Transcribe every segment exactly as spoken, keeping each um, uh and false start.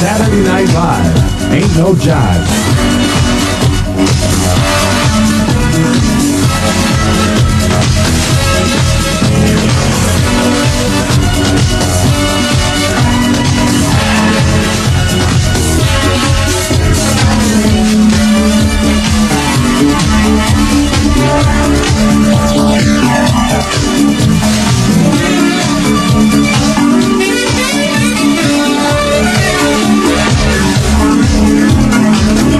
Saturday Night Live, ain't no jive. We'll be right back.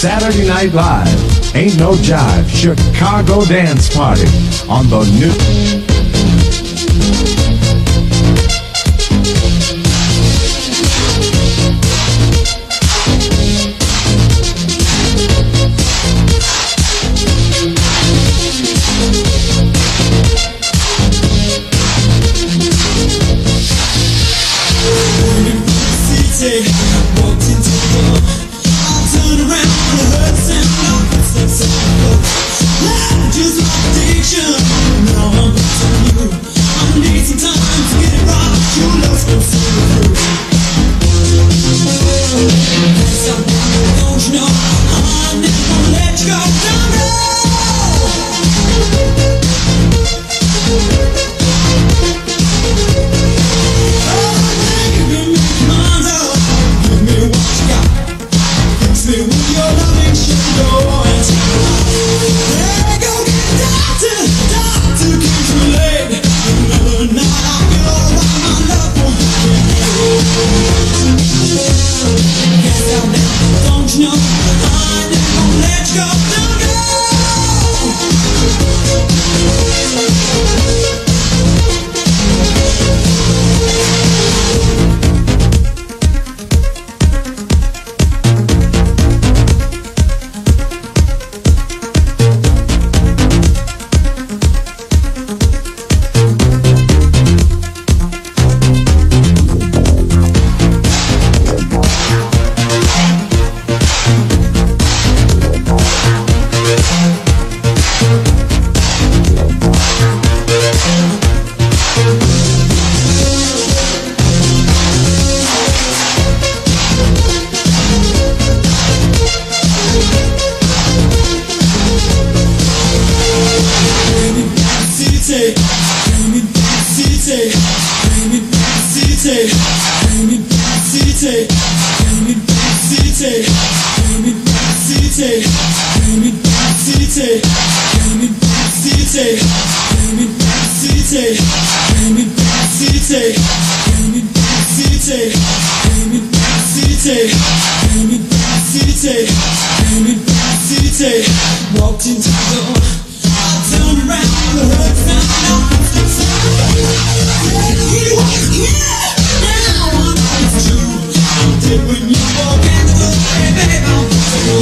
Saturday Night Live, Ain't No Jive, Chicago Dance Party on the new... Now I'm with you. Don't jump, I never let you go.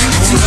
Myself.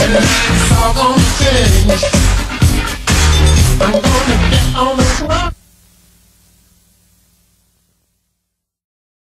And that's all gonna change.